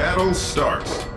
Battle starts.